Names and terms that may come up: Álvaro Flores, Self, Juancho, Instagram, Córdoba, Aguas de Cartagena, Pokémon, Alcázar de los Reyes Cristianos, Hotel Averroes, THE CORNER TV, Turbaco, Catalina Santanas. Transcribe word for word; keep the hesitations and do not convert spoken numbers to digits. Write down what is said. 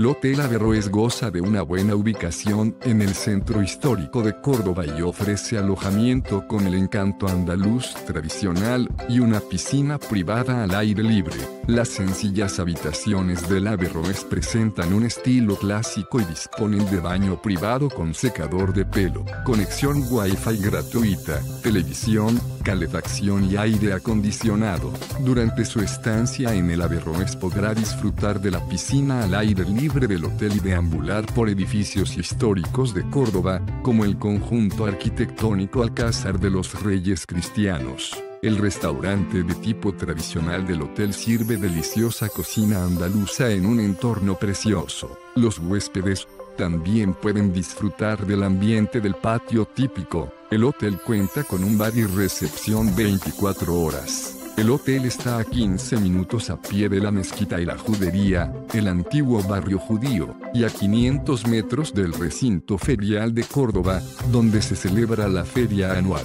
El Hotel Averroes goza de una buena ubicación en el centro histórico de Córdoba y ofrece alojamiento con el encanto andaluz tradicional y una piscina privada al aire libre. Las sencillas habitaciones del Averroes presentan un estilo clásico y disponen de baño privado con secador de pelo, conexión Wi-Fi gratuita, televisión, calefacción y aire acondicionado. Durante su estancia en el Averroes podrá disfrutar de la piscina al aire libre libre del hotel y deambular por edificios históricos de Córdoba, como el conjunto arquitectónico Alcázar de los Reyes Cristianos. El restaurante de tipo tradicional del hotel sirve deliciosa cocina andaluza en un entorno precioso. Los huéspedes también pueden disfrutar del ambiente del patio típico. El hotel cuenta con un bar y recepción veinticuatro horas. El hotel está a quince minutos a pie de la mezquita y la judería, el antiguo barrio judío, y a quinientos metros del recinto ferial de Córdoba, donde se celebra la feria anual.